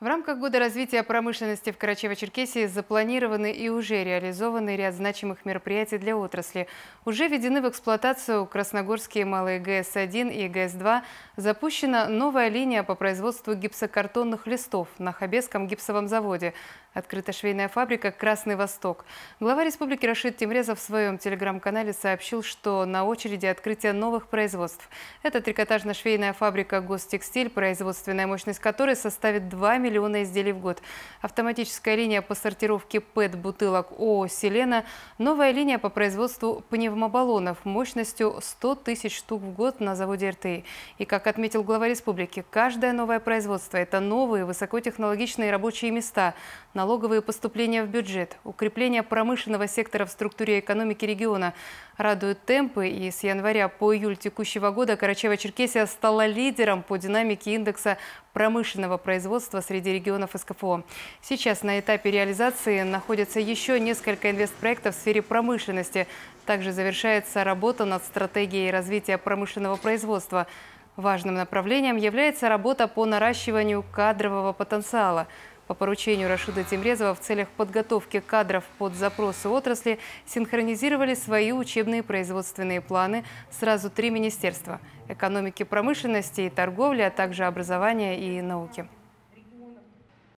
В рамках года развития промышленности в Карачаево-Черкесии запланированы и уже реализованы ряд значимых мероприятий для отрасли. Уже введены в эксплуатацию красногорские малые ГЭС-1 и ГЭС-2. Запущена новая линия по производству гипсокартонных листов на Хабесском гипсовом заводе. Открыта швейная фабрика «Красный Восток». Глава республики Рашид Темрезов в своем телеграм-канале сообщил, что на очереди открытие новых производств. Это трикотажно-швейная фабрика «Гостекстиль», производственная мощность которой составит 2 миллиона изделий в год. Автоматическая линия по сортировке ПЭТ-бутылок ООО «Селена», новая линия по производству пневмобаллонов мощностью 100 тысяч штук в год на заводе РТИ. И, как отметил глава республики, каждое новое производство – это новые высокотехнологичные рабочие места, налоговые поступления в бюджет, укрепление промышленного сектора в структуре экономики региона. Радуют темпы, и с января по июль текущего года Карачаево-Черкесия стала лидером по динамике индекса промышленного производства среди регионов СКФО. Сейчас на этапе реализации находятся еще несколько инвестпроектов в сфере промышленности. Также завершается работа над стратегией развития промышленного производства. Важным направлением является работа по наращиванию кадрового потенциала. По поручению Рашида Темрезова в целях подготовки кадров под запросы отрасли синхронизировали свои учебные производственные планы сразу 3 министерства – экономики, промышленности и торговли, а также образования и науки.